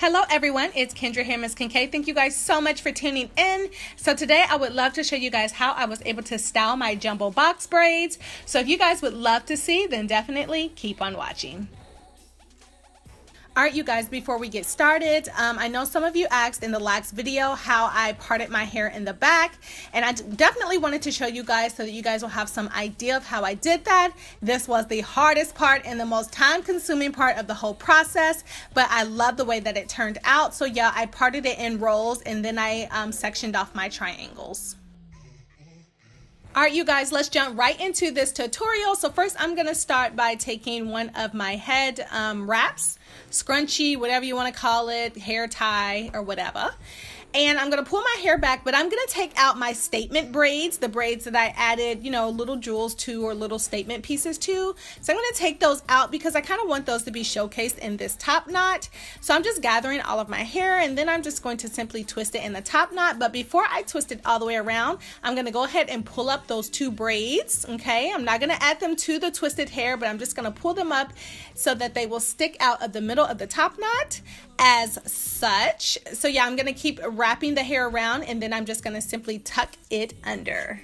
Hello everyone, it's Kendra here, MissKenK. Thank you guys so much for tuning in. So today I would love to show you guys how I was able to style my jumbo box braids. So if you guys would love to see, then definitely keep on watching. All right, you guys, before we get started, I know some of you asked in the last video how I parted my hair in the back, and I definitely wanted to show you guys so that you guys will have some idea of how I did that. This was the hardest part and the most time-consuming part of the whole process, but I love the way that it turned out. So yeah, I parted it in rolls and then I sectioned off my triangles. All right, you guys, let's jump right into this tutorial. So first I'm gonna start by taking one of my head wraps, scrunchie, whatever you wanna call it, hair tie or whatever. And I'm gonna pull my hair back, but I'm gonna take out my statement braids, the braids that I added, you know, little jewels to or little statement pieces to. So I'm gonna take those out because I kind of want those to be showcased in this top knot. So I'm just gathering all of my hair and then I'm just going to simply twist it in the top knot. But before I twist it all the way around, I'm gonna go ahead and pull up those two braids, okay? I'm not gonna add them to the twisted hair, but I'm just gonna pull them up so that they will stick out of the middle of the top knot as such. So yeah, I'm gonna keep wrapping the hair around and then I'm just gonna simply tuck it under.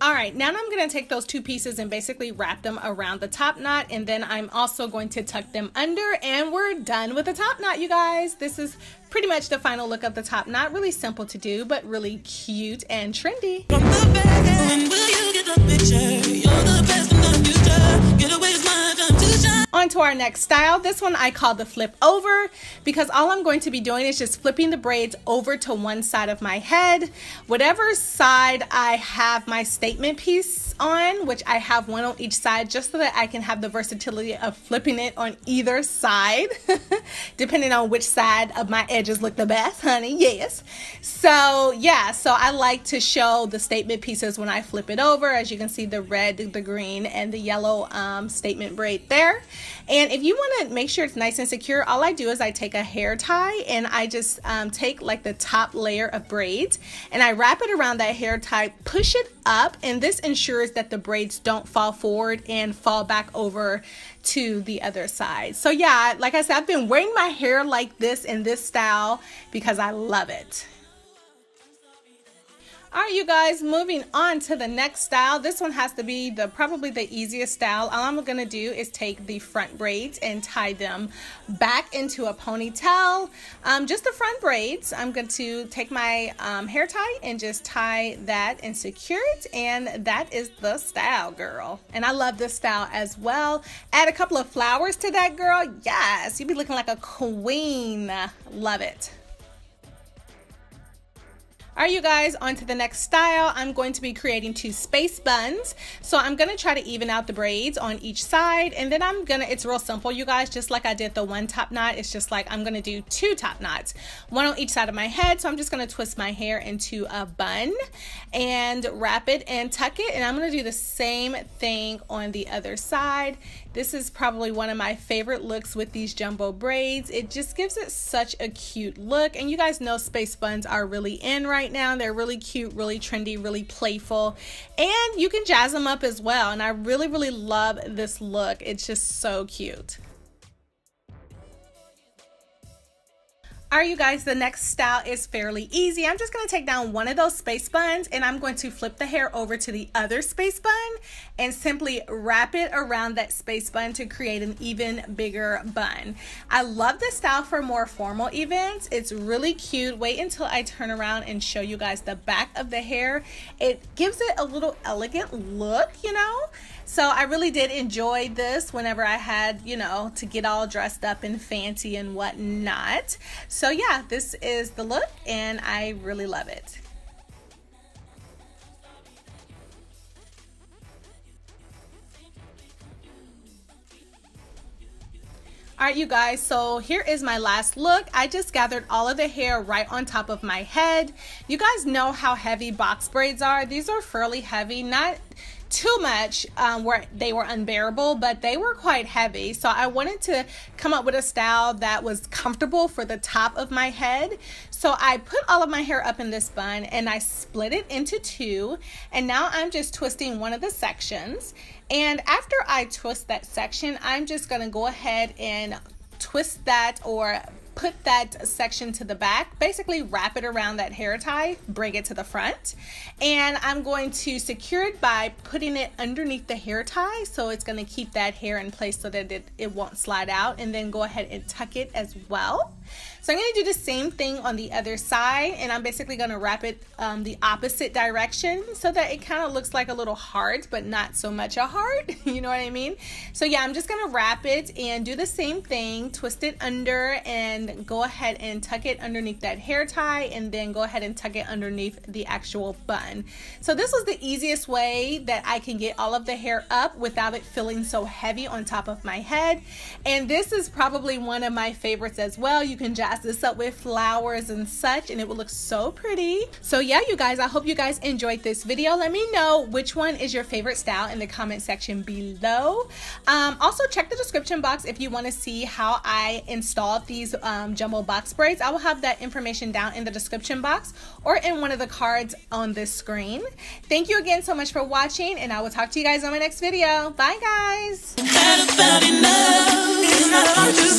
All right, now I'm gonna take those two pieces and basically wrap them around the top knot, and then I'm also going to tuck them under, and we're done with the top knot, you guys. This is pretty much the final look of the top knot. Really simple to do, but really cute and trendy. From the back end, will you get the picture? You're the best in the future. Get away with my time to shine. On to our next style. This one I call the flip over because all I'm going to be doing is just flipping the braids over to one side of my head. Whatever side I have my statement piece on, which I have one on each side just so that I can have the versatility of flipping it on either side, depending on which side of my edges look the best, honey, yes. So yeah, so I like to show the statement pieces when I flip it over. As you can see, the red, the green, and the yellow statement braid there. And if you want to make sure it's nice and secure, all I do is I take a hair tie and I just take like the top layer of braids and I wrap it around that hair tie, push it up, and this ensures that the braids don't fall forward and fall back over to the other side. So yeah, like I said, I've been wearing my hair like this in this style because I love it. All right, you guys, moving on to the next style. This one has to be probably the easiest style. All I'm gonna do is take the front braids and tie them back into a ponytail. Just the front braids. I'm going to take my hair tie and just tie that and secure it. And that is the style, girl. And I love this style as well. Add a couple of flowers to that, girl. Yes, you'll be looking like a queen. Love it. All right, you guys, on to the next style. I'm going to be creating two space buns. So I'm gonna try to even out the braids on each side, and then it's real simple, you guys. Just like I did the one top knot, it's just like I'm gonna do two top knots, one on each side of my head. So I'm just gonna twist my hair into a bun and wrap it and tuck it. And I'm gonna do the same thing on the other side. This is probably one of my favorite looks with these jumbo braids. It just gives it such a cute look. And you guys know space buns are really in right now. They're really cute, really trendy, really playful, and you can jazz them up as well. And I really, really love this look. It's just so cute. All right, you guys, the next style is fairly easy. I'm just gonna take down one of those space buns and I'm going to flip the hair over to the other space bun and simply wrap it around that space bun to create an even bigger bun. I love this style for more formal events. It's really cute. Wait until I turn around and show you guys the back of the hair. It gives it a little elegant look, you know? So I really did enjoy this whenever I had, you know, to get all dressed up and fancy and whatnot. So yeah, this is the look and I really love it. All All right, you guys, so here is my last look. I just gathered all of the hair right on top of my head. You guys know how heavy box braids are. These are fairly heavy, not too much where they were unbearable, but they were quite heavy. So I wanted to come up with a style that was comfortable for the top of my head. So I put all of my hair up in this bun and I split it into two. And now I'm just twisting one of the sections. And after I twist that section, I'm just gonna go ahead and twist that or put that section to the back, basically wrap it around that hair tie, bring it to the front. And I'm going to secure it by putting it underneath the hair tie. So it's gonna keep that hair in place so that it won't slide out, and then go ahead and tuck it as well. So I'm gonna do the same thing on the other side, and I'm basically gonna wrap it the opposite direction so that it kind of looks like a little heart, but not so much a heart, you know what I mean? So yeah, I'm just gonna wrap it and do the same thing, twist it under and go ahead and tuck it underneath that hair tie, and then go ahead and tuck it underneath the actual bun. So this was the easiest way that I can get all of the hair up without it feeling so heavy on top of my head. And this is probably one of my favorites as well. You can jazz this up with flowers and such, and it will look so pretty. So yeah, you guys, I hope you guys enjoyed this video. Let me know which one is your favorite style in the comment section below. Also check the description box if you want to see how I installed these jumbo box braids. I will have that information down in the description box or in one of the cards on this screen. Thank you again so much for watching, and I will talk to you guys on my next video. Bye guys.